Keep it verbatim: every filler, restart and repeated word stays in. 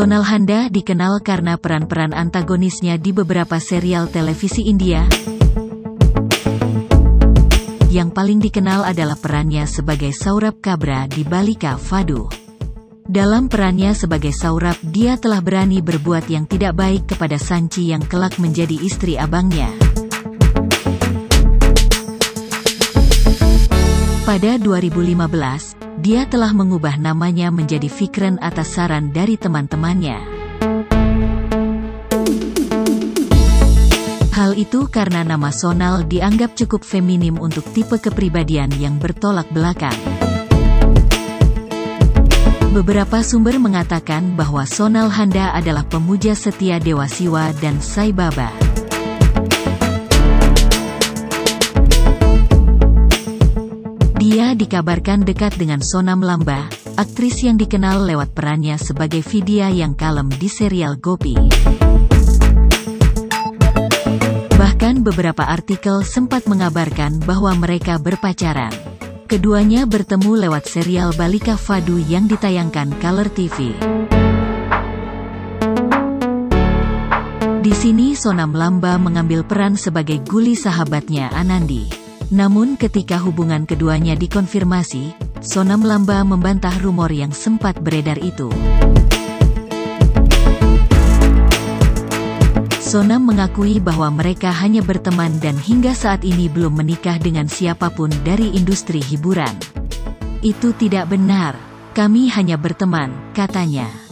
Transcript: Sonal Handa dikenal karena peran-peran antagonisnya di beberapa serial televisi India. Yang paling dikenal adalah perannya sebagai Saurabh Kabra di Balika Vadu. Dalam perannya sebagai Saurabh, dia telah berani berbuat yang tidak baik kepada Sanchi yang kelak menjadi istri abangnya. Pada dua ribu lima belas, dia telah mengubah namanya menjadi Vikran atas saran dari teman-temannya. Hal itu karena nama Sonal dianggap cukup feminim untuk tipe kepribadian yang bertolak belakang. Beberapa sumber mengatakan bahwa Sonal Handa adalah pemuja setia Dewa Siwa dan Sai Baba. Dia dikabarkan dekat dengan Sonam Lamba, aktris yang dikenal lewat perannya sebagai Vidya yang kalem di serial Gopi. Bahkan beberapa artikel sempat mengabarkan bahwa mereka berpacaran. Keduanya bertemu lewat serial Balika Vadu yang ditayangkan Color T V. Di sini Sonam Lamba mengambil peran sebagai Guli sahabatnya Anandi. Namun ketika hubungan keduanya dikonfirmasi, Sonam Lamba membantah rumor yang sempat beredar itu. Sonam mengakui bahwa mereka hanya berteman dan hingga saat ini belum menikah dengan siapapun dari industri hiburan. "Itu tidak benar, kami hanya berteman," katanya.